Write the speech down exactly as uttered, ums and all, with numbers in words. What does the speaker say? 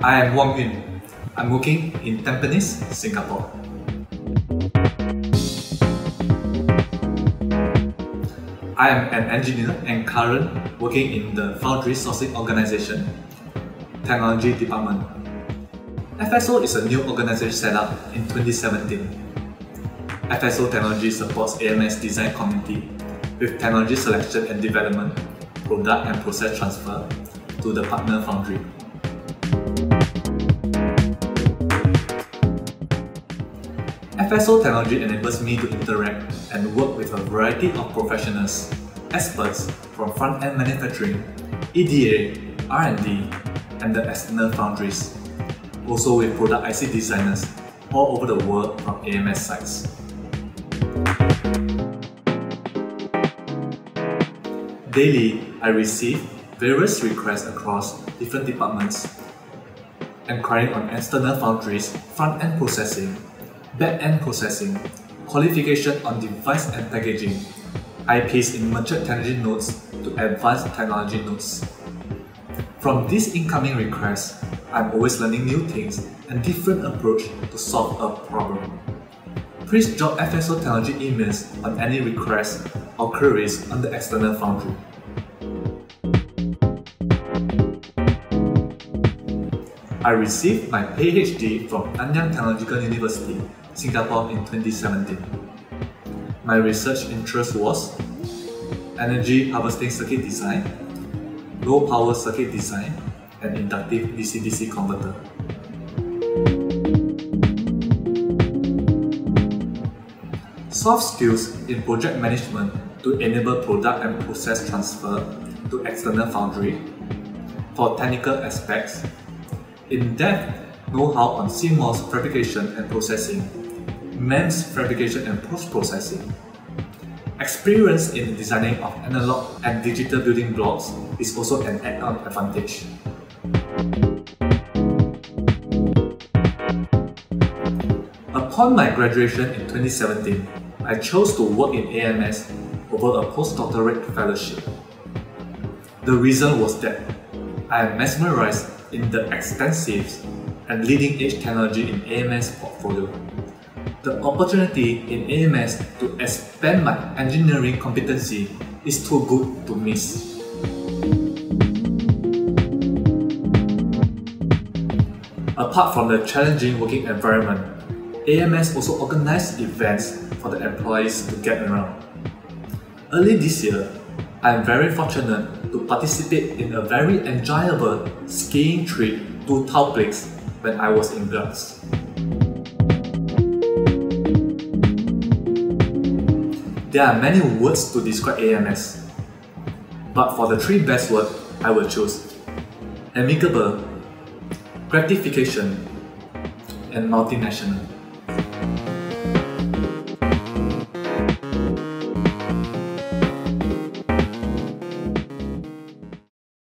I am Wong Yun. I'm working in Tampines, Singapore. I am an engineer and currently working in the Foundry Sourcing Organization Technology Department. F S O is a new organization set up in twenty seventeen. F S O technology supports A M S design community with technology selection and development, product and process transfer to the partner foundry. F S O technology enables me to interact and work with a variety of professionals, experts from front-end manufacturing, E D A, R and D, and the external foundries, also with product I C designers all over the world from A M S sites. Daily, I receive various requests across different departments, inquiring on external foundries, front-end processing, back-end processing, qualification on device and packaging, I Ps in mature technology nodes to advanced technology nodes. From these incoming requests, I'm always learning new things and different approach to solve a problem. Please drop F S O technology emails on any requests or queries on the external foundry. I received my PhD from Nanyang Technological University Singapore in twenty seventeen. My research interest was energy harvesting circuit design, low power circuit design, and inductive D C D C converter. Soft skills in project management to enable product and process transfer to external foundry. For technical aspects, in-depth know-how on C M O S fabrication and processing, MEMS fabrication and post-processing. Experience in the designing of analog and digital building blocks is also an add-on advantage. Upon my graduation in twenty seventeen, I chose to work in A M S over a postdoctorate fellowship. The reason was that I am mesmerized in the extensive and leading-edge technology in A M S portfolio. The opportunity in A M S to expand my engineering competency is too good to miss. Apart from the challenging working environment, A M S also organized events for the employees to get around. Early this year, I am very fortunate to participate in a very enjoyable skiing trip to Tauplitz when I was in Graz. There are many words to describe A M S, but for the three best words, I will choose amicable, gratification, and multinational.